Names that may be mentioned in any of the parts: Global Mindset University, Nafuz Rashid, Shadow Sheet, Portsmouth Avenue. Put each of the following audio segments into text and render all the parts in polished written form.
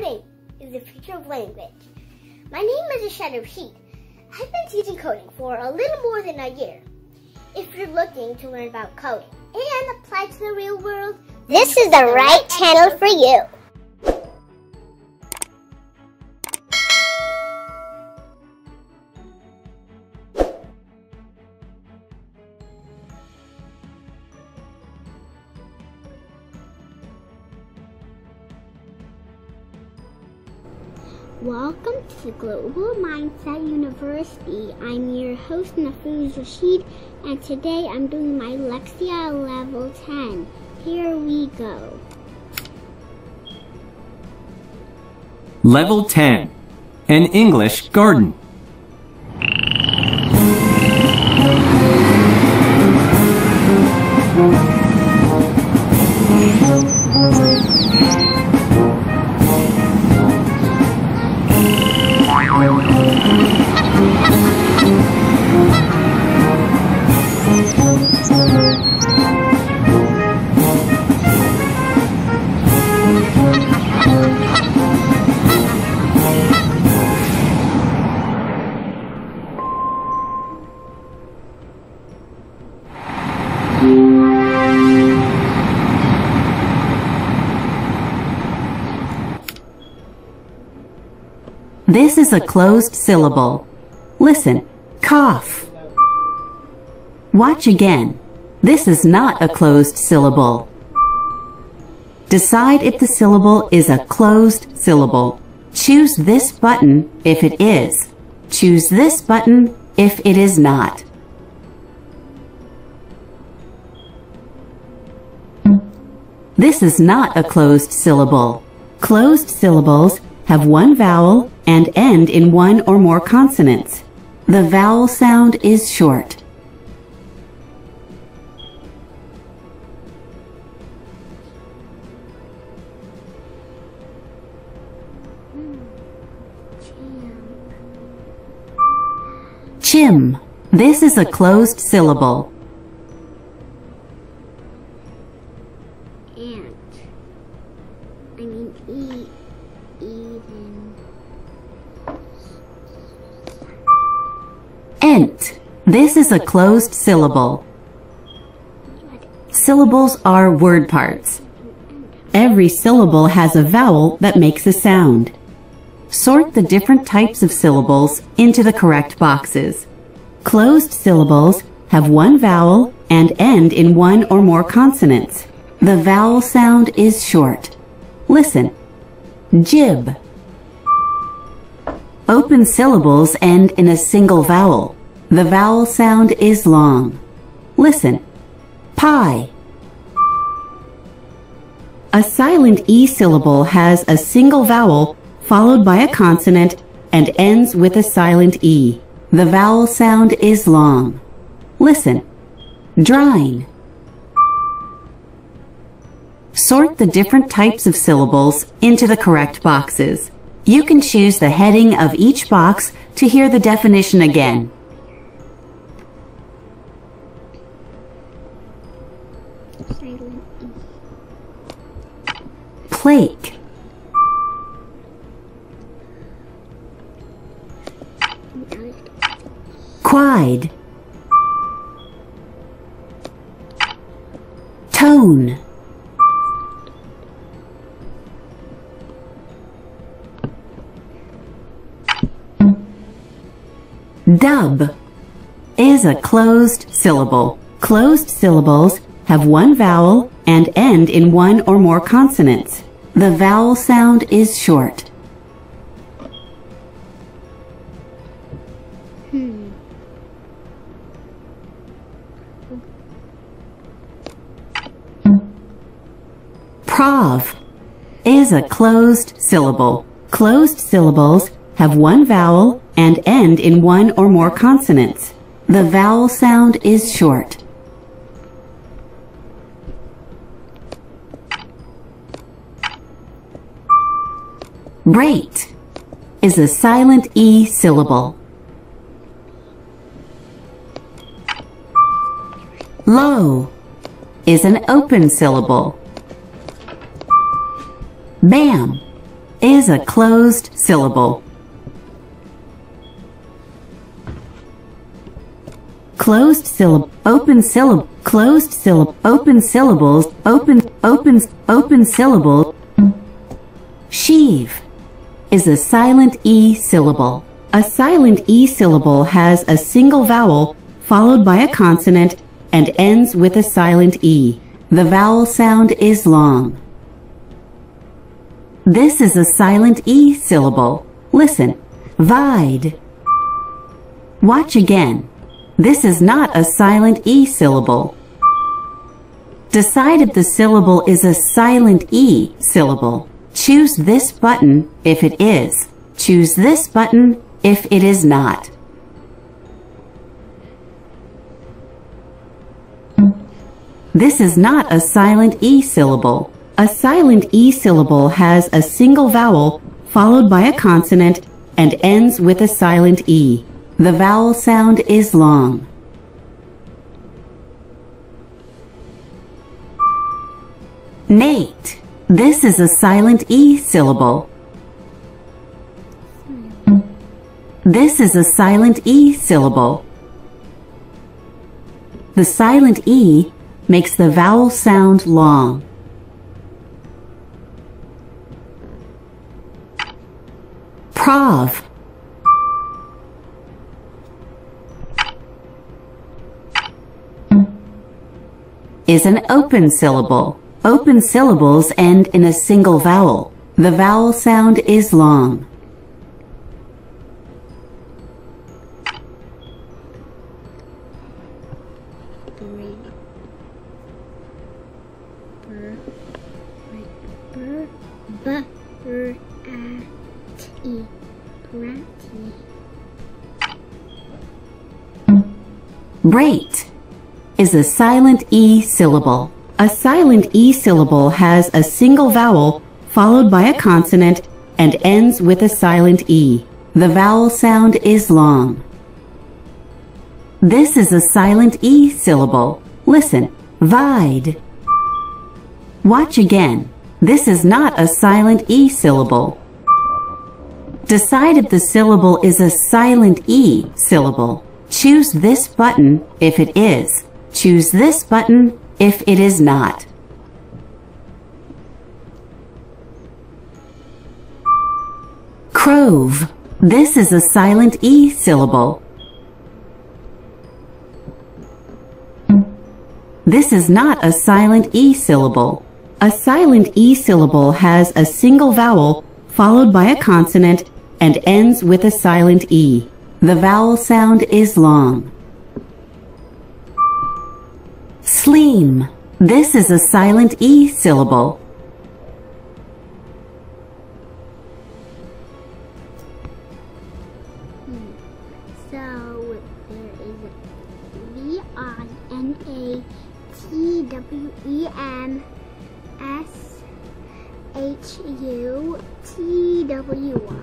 coding is the future of language. My name is Shadow Sheet. I've been teaching coding for a little more than a year. If you're looking to learn about coding and apply to the real world, this is the right channel for you. Welcome to the Global Mindset University. I'm your host, Nafuz Rashid, and today I'm doing my Lexia Level 10. Here we go. Level 10. An English Garden. This is a closed syllable. Listen, cough. Watch again. This is not a closed syllable. Decide if the syllable is a closed syllable. Choose this button if it is. Choose this button if it is not. This is not a closed syllable. Closed syllables have one vowel and end in one or more consonants. The vowel sound is short. Chim. This is a closed syllable. Ent. This is a closed syllable. Syllables are word parts. Every syllable has a vowel that makes a sound. Sort the different types of syllables into the correct boxes. Closed syllables have one vowel and end in one or more consonants. The vowel sound is short. Listen. Jib. Open syllables end in a single vowel. The vowel sound is long. Listen. Pie. A silent E syllable has a single vowel followed by a consonant and ends with a silent E. The vowel sound is long. Listen. Drying. Sort the different types of syllables into the correct boxes. You can choose the heading of each box to hear the definition again. Plake. Quide. Tone. Dub is a closed syllable. Closed syllables have one vowel and end in one or more consonants. The vowel sound is short. Prov is a closed syllable. Closed syllables have one vowel and end in one or more consonants. The vowel sound is short. Rate is a silent E syllable. Low is an open syllable. Bam is a closed syllable. Closed syllable, open syllable, closed syllable, open syllables, open syllable. Sheave is a silent E syllable. A silent E syllable has a single vowel followed by a consonant and ends with a silent E. The vowel sound is long. This is a silent E syllable. Listen. Vide. Watch again. This is not a silent E syllable. Decide if the syllable is a silent E syllable. Choose this button if it is. Choose this button if it is not. This is not a silent E syllable. A silent E syllable has a single vowel followed by a consonant and ends with a silent E. The vowel sound is long. Nate. This is a silent E syllable. This is a silent E syllable. The silent E makes the vowel sound long. Prov. Is an open syllable. Open syllables end in a single vowel. The vowel sound is long. Brate is a silent E syllable. A silent E syllable has a single vowel followed by a consonant and ends with a silent E. The vowel sound is long. This is a silent E syllable. Listen. Vide. Watch again. This is not a silent E syllable. Decide if the syllable is a silent E syllable. Choose this button if it is. Choose this button if it is not. Crove. This is a silent E syllable. This is not a silent E syllable. A silent E syllable has a single vowel followed by a consonant and ends with a silent E. The vowel sound is long. Sleem. This is a silent E syllable. So there is V-I-N-A-T-W-E-M-S-H-U-T-W-Y.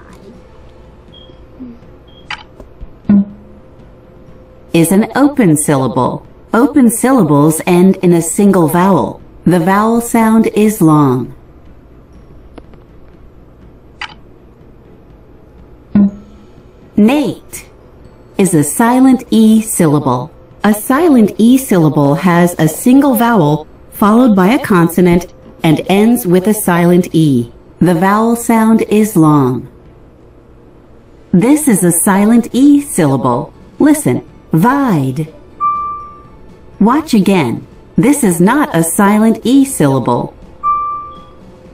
Is an open syllable. Open syllables end in a single vowel. The vowel sound is long. Nate is a silent E syllable. A silent E syllable has a single vowel followed by a consonant and ends with a silent E. The vowel sound is long. This is a silent E syllable. Listen. Vide. Watch again. This is not a silent E syllable.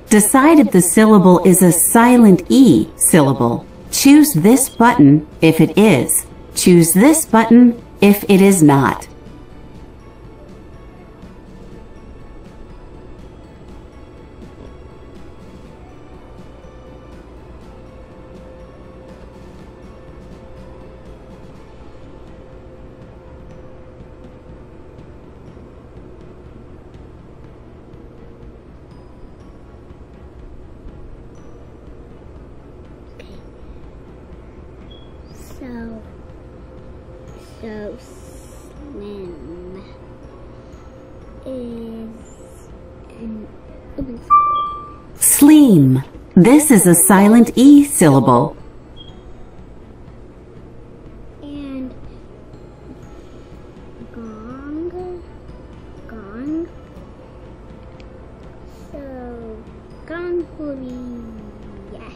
Decide if the syllable is a silent E syllable. Choose this button if it is. Choose this button if it is not. So swim is an open syllable. Sleem. This is a silent E syllable. And gong, gong. So gong will be yes.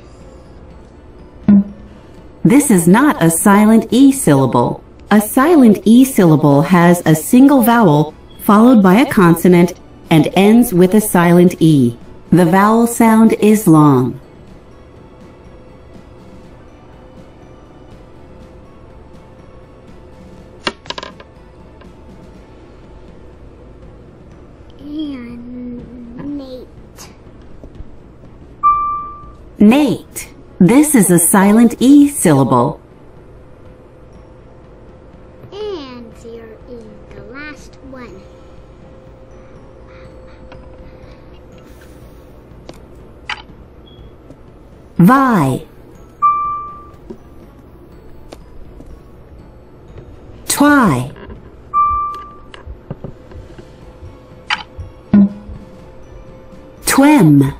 This is not a silent E syllable. A silent E syllable has a single vowel followed by a consonant and ends with a silent E. The vowel sound is long. And mate. Mate. This is a silent E syllable. And zero E, the last one. Vi. Twi. Twem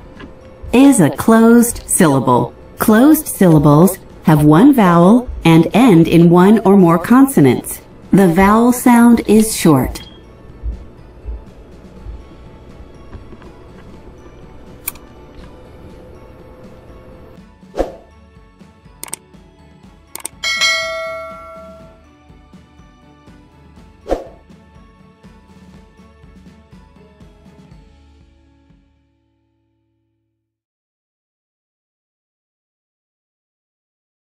is a closed syllable. Closed syllables have one vowel and end in one or more consonants. The vowel sound is short.